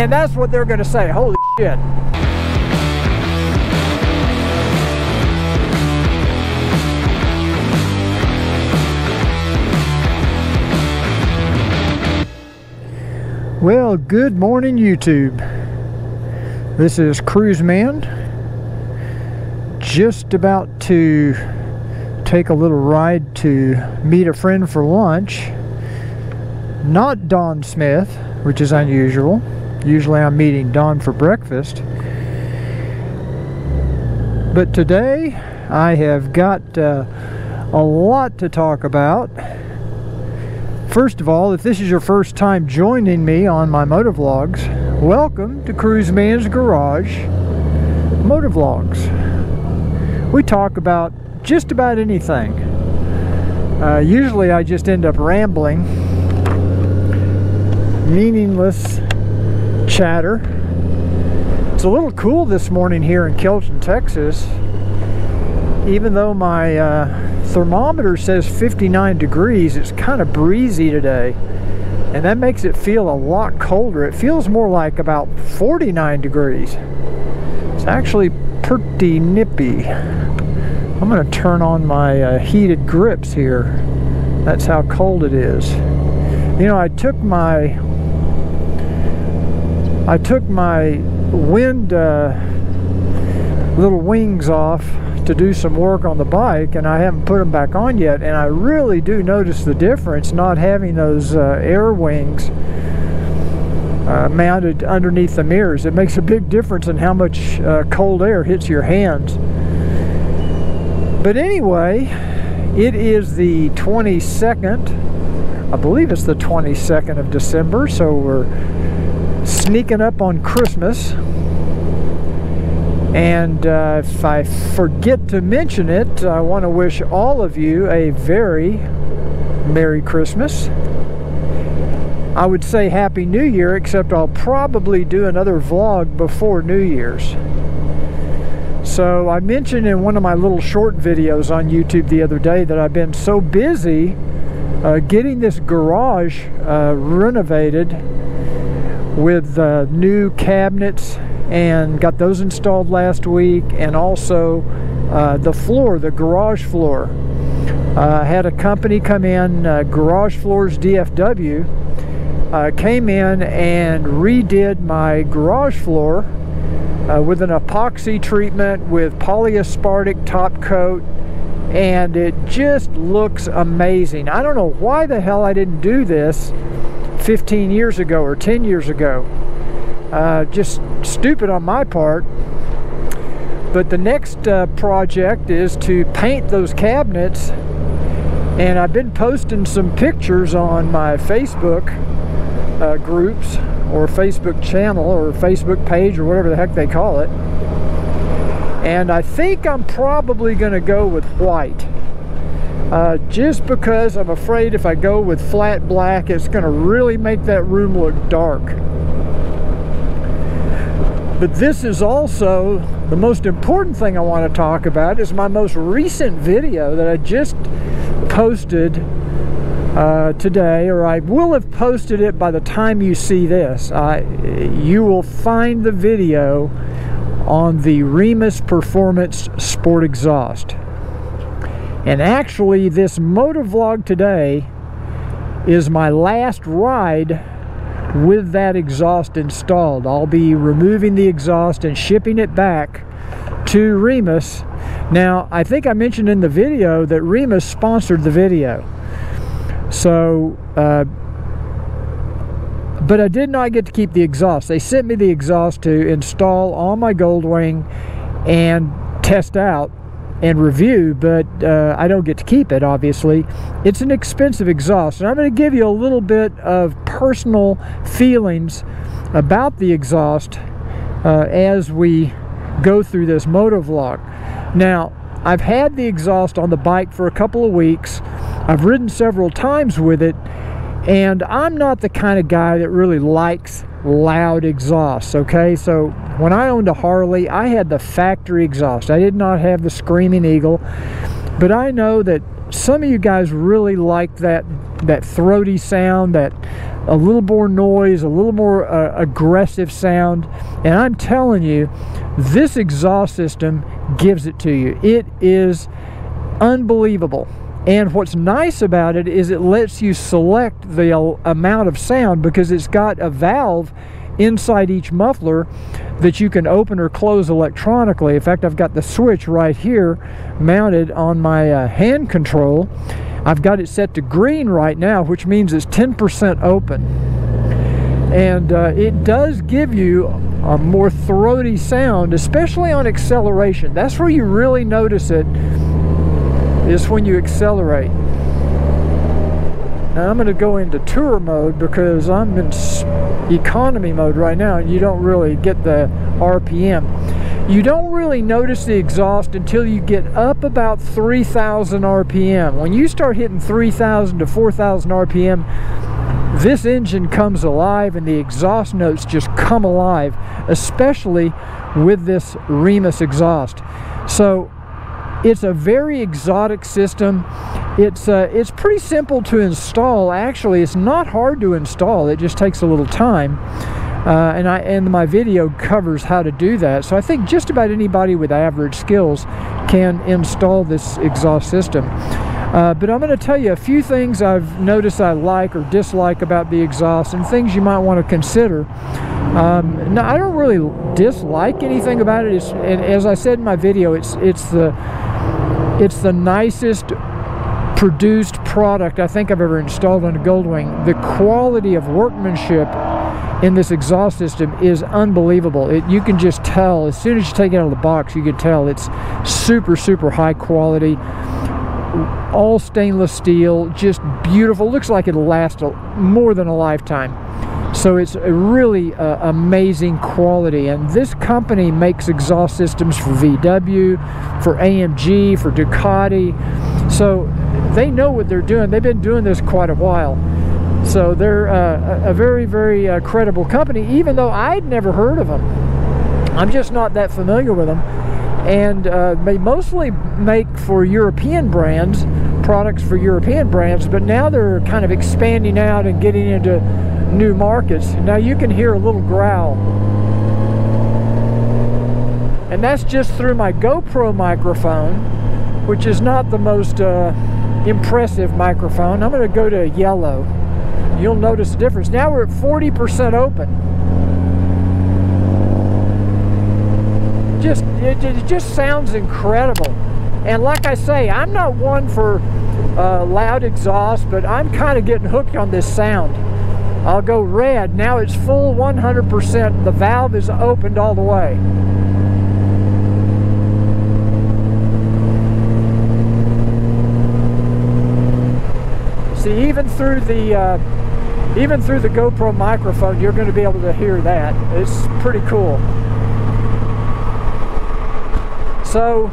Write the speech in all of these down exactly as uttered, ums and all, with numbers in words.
And that's what they're gonna say, holy shit. Well, good morning YouTube. This is Cruise Man. Just about to take a little ride to meet a friend for lunch. Not Don Smith, which is unusual. Usually I'm meeting Don for breakfast. But today I have got uh, a lot to talk about. First of all, if this is your first time joining me on my motovlogs, welcome to Cruise Man's Garage Motovlogs. We talk about just about anything. Uh, usually I just end up rambling, meaningless chatter. It's a little cool this morning here in Kelton, Texas. Even though my uh, thermometer says fifty-nine degrees, it's kind of breezy today, and that makes it feel a lot colder. It feels more like about forty-nine degrees. It's actually pretty nippy. I'm going to turn on my uh, heated grips here. That's how cold it is. You know, I took my I took my wind uh, little wings off to do some work on the bike, and I haven't put them back on yet, and I really do notice the difference not having those uh, air wings uh, mounted underneath the mirrors. It makes a big difference in how much uh, cold air hits your hands. But anyway, it is the twenty-second, I believe it's the twenty-second of December, so we're sneaking up on Christmas. And uh, if I forget to mention it, I want to wish all of you a very Merry Christmas. I would say Happy New Year, except I'll probably do another vlog before New Year's. So I mentioned in one of my little short videos on YouTube the other day that I've been so busy uh, getting this garage uh, renovated with uh, new cabinets, and got those installed last week, and also uh, the floor, the garage floor. Uh, had a company come in, uh, Garage Floors D F W, uh, came in and redid my garage floor uh, with an epoxy treatment with polyaspartic top coat, and it just looks amazing. I don't know why the hell I didn't do this fifteen years ago or ten years ago. Uh, just stupid on my part. But the next uh, project is to paint those cabinets, and I've been posting some pictures on my Facebook uh, groups or Facebook channel or Facebook page or whatever the heck they call it, and I think I'm probably gonna go with white, uh, just because I'm afraid if I go with flat black it's gonna really make that room look dark. But this is also the most important thing I want to talk about, is my most recent video that I just posted uh, today, or I will have posted it by the time you see this. I, you will find the video on the Remus Performance Sport Exhaust. And actually this motovlog today is my last ride with that exhaust installed. I'll be removing the exhaust and shipping it back to Remus. Now, I think I mentioned in the video that Remus sponsored the video. So, uh, but I did not get to keep the exhaust. They sent me the exhaust to install on my Goldwing and test out and review, but uh, I don't get to keep it, obviously. It's an expensive exhaust, and I'm going to give you a little bit of personal feelings about the exhaust uh, as we go through this motovlog. Now, I've had the exhaust on the bike for a couple of weeks. I've ridden several times with it, and I'm not the kind of guy that really likes loud exhausts, okay? So when I owned a Harley, I had the factory exhaust. I did not have the Screaming Eagle, but I know that some of you guys really like that that throaty sound, that a little more noise, a little more uh, aggressive sound. And I'm telling you, this exhaust system gives it to you. It is unbelievable. And what's nice about it is it lets you select the amount of sound, because it's got a valve inside each muffler that you can open or close electronically. In fact, I've got the switch right here mounted on my uh, hand control. I've got it set to green right now, which means it's ten percent open. And uh, it does give you a more throaty sound, especially on acceleration. That's where you really notice it, is when you accelerate. Now I'm going to go into tour mode because I'm in economy mode right now, and you don't really get the R P M. You don't really notice the exhaust until you get up about three thousand R P M. When you start hitting three thousand to four thousand R P M, this engine comes alive and the exhaust notes just come alive, especially with this Remus exhaust. So it's a very exotic system. It's uh, it's pretty simple to install. Actually, it's not hard to install. It just takes a little time, uh, and I and my video covers how to do that. So I think just about anybody with average skills can install this exhaust system. Uh, but I'm going to tell you a few things I've noticed I like or dislike about the exhaust, and things you might want to consider. Um, now, I don't really dislike anything about it. It's, and as I said in my video, it's it's the It's the nicest produced product I think I've ever installed on a Goldwing. The quality of workmanship in this exhaust system is unbelievable. It, you can just tell, as soon as you take it out of the box, you can tell it's super, super high quality. All stainless steel, just beautiful. Looks like it'll last a, more than a lifetime. So it's a really uh, amazing quality, and this company makes exhaust systems for V W, for A M G, for Ducati, so they know what they're doing. They've been doing this quite a while, so they're uh, a very, very uh, credible company, even though I'd never heard of them. I'm just not that familiar with them, and uh, they mostly make for European brands, products for European brands, but now they're kind of expanding out and getting into new markets. Now you can hear a little growl, and that's just through my GoPro microphone, which is not the most uh, impressive microphone. I'm going to go to yellow. You'll notice the difference. Now we're at forty percent open. Just it, it just sounds incredible. And like I say, I'm not one for uh, loud exhaust, but I'm kind of getting hooked on this sound. I'll go red. Now it's full one hundred percent. The valve is opened all the way. See, even through the uh, even through the GoPro microphone, you're going to be able to hear that. It's pretty cool. So,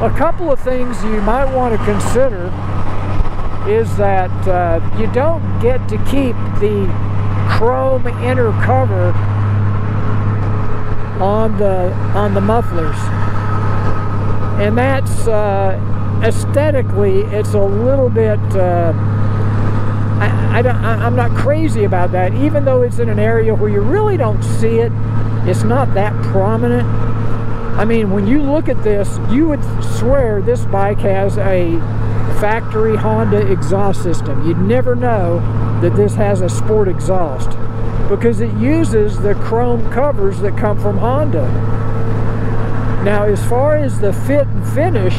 a couple of things you might want to consider is that uh, you don't get to keep the chrome inner cover on the on the mufflers, and that's uh, aesthetically, it's a little bit. Uh, I, I don't, I, I'm not crazy about that, even though it's in an area where you really don't see it. It's not that prominent. I mean, when you look at this, you would swear this bike has a factory Honda exhaust system. You'd never know that this has a sport exhaust, because it uses the chrome covers that come from Honda. Now, as far as the fit and finish,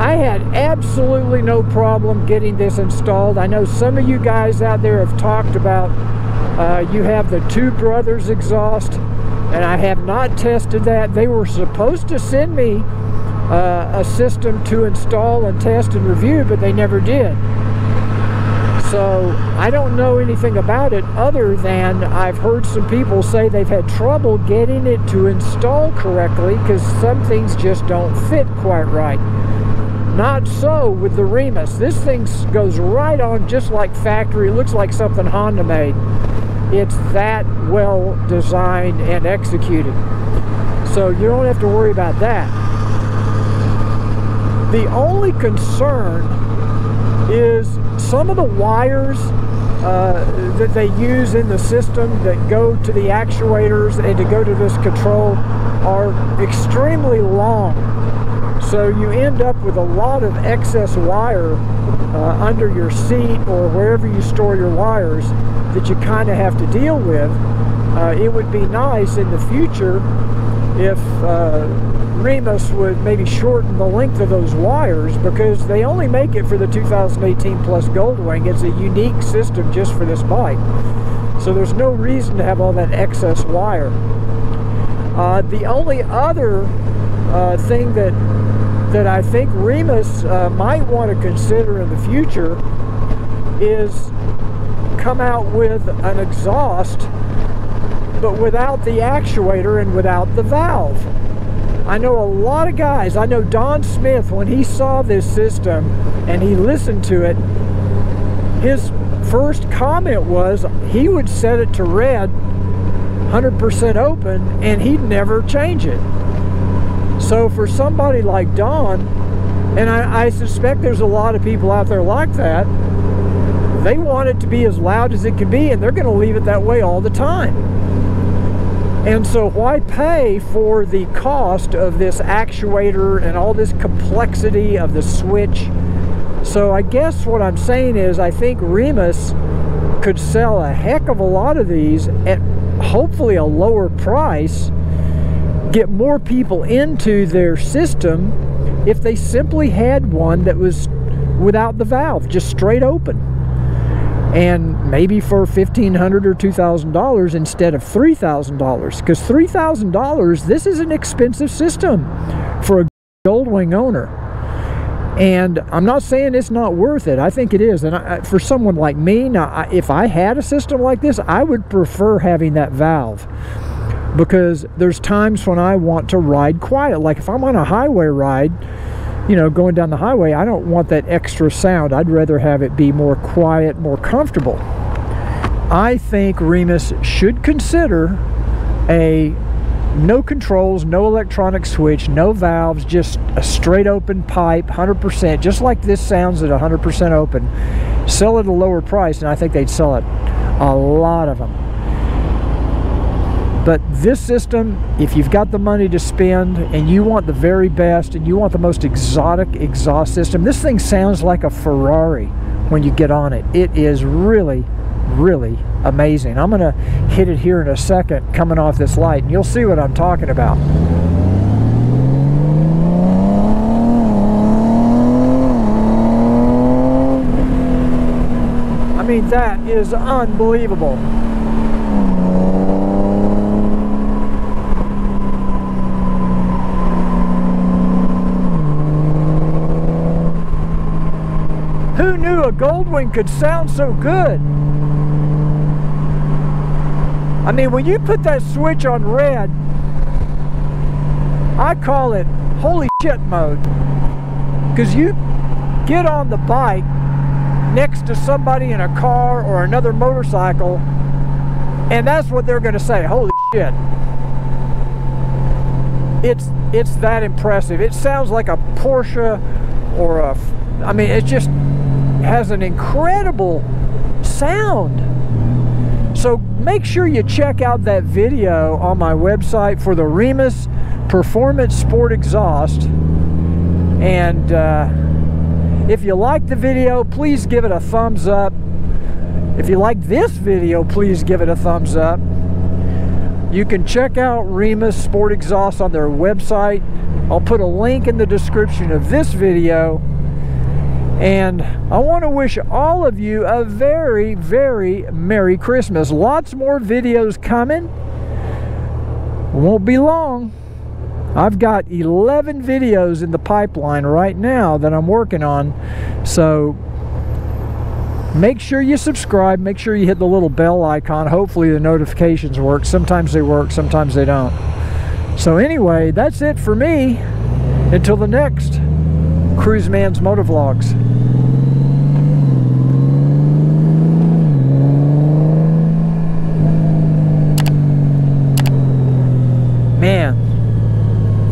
I had absolutely no problem getting this installed. I know some of you guys out there have talked about uh, you have the Two Brothers exhaust, and I have not tested that. They were supposed to send me Uh, a system to install and test and review, but they never did. So I don't know anything about it, other than I've heard some people say they've had trouble getting it to install correctly because some things just don't fit quite right. Not so with the Remus. This thing goes right on just like factory. It looks like something Honda made. It's that well designed and executed. So you don't have to worry about that. The only concern is some of the wires uh, that they use in the system that go to the actuators and to go to this control are extremely long. So you end up with a lot of excess wire uh, under your seat or wherever you store your wires that you kind of have to deal with. Uh, it would be nice in the future if uh, Remus would maybe shorten the length of those wires, because they only make it for the two thousand eighteen Plus Goldwing. It's a unique system just for this bike. So there's no reason to have all that excess wire. Uh, the only other uh, thing that that I think Remus uh, might want to consider in the future is come out with an exhaust, but without the actuator and without the valve. I know a lot of guys, I know Don Smith, when he saw this system and he listened to it, his first comment was he would set it to red, one hundred percent open, and he'd never change it. So for somebody like Don, and I, I suspect there's a lot of people out there like that, they want it to be as loud as it can be, and they're going to leave it that way all the time. And so why pay for the cost of this actuator and all this complexity of the switch? So I guess what I'm saying is I think Remus could sell a heck of a lot of these at hopefully a lower price, get more people into their system if they simply had one that was without the valve, just straight open. And maybe for fifteen hundred dollars or two thousand dollars instead of three thousand dollars, because three thousand dollars, this is an expensive system for a Goldwing owner. And I'm not saying it's not worth it. I think it is. And I, for someone like me, now, I, if I had a system like this, I would prefer having that valve, because there's times when I want to ride quiet. Like if I'm on a highway ride, you know, going down the highway, I don't want that extra sound. I'd rather have it be more quiet, more comfortable. I think Remus should consider a no controls, no electronic switch, no valves, just a straight open pipe, one hundred percent, just like this sounds at one hundred percent open. Sell it at a lower price, and I think they'd sell it a lot of them. But this system, if you've got the money to spend and you want the very best and you want the most exotic exhaust system, this thing sounds like a Ferrari when you get on it. It is really, really amazing. I'm gonna hit it here in a second coming off this light, and you'll see what I'm talking about. I mean, that is unbelievable. Who knew a Goldwing could sound so good? I mean, when you put that switch on red, I call it holy shit mode. Because you get on the bike next to somebody in a car or another motorcycle, and that's what they're going to say, holy shit. It's, it's that impressive. It sounds like a Porsche or a, I mean, it just has an incredible sound. So make sure you check out that video on my website for the Remus Performance Sport Exhaust. And uh, if you like the video, please give it a thumbs up. If you like this video, please give it a thumbs up. You can check out Remus Sport Exhaust on their website. I'll put a link in the description of this video. And I want to wish all of you a very, very Merry Christmas. Lots more videos coming. Won't be long. I've got eleven videos in the pipeline right now that I'm working on. So make sure you subscribe. Make sure you hit the little bell icon. Hopefully the notifications work. Sometimes they work, sometimes they don't. So anyway, that's it for me. Until the next Cruiseman's Motovlogs. Man,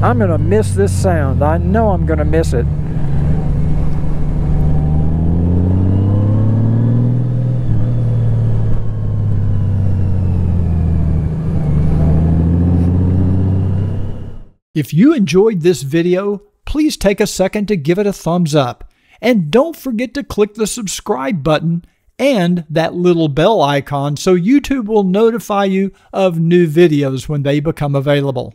I'm gonna miss this sound. I know I'm gonna miss it. If you enjoyed this video, please take a second to give it a thumbs up. And don't forget to click the subscribe button and that little bell icon so YouTube will notify you of new videos when they become available.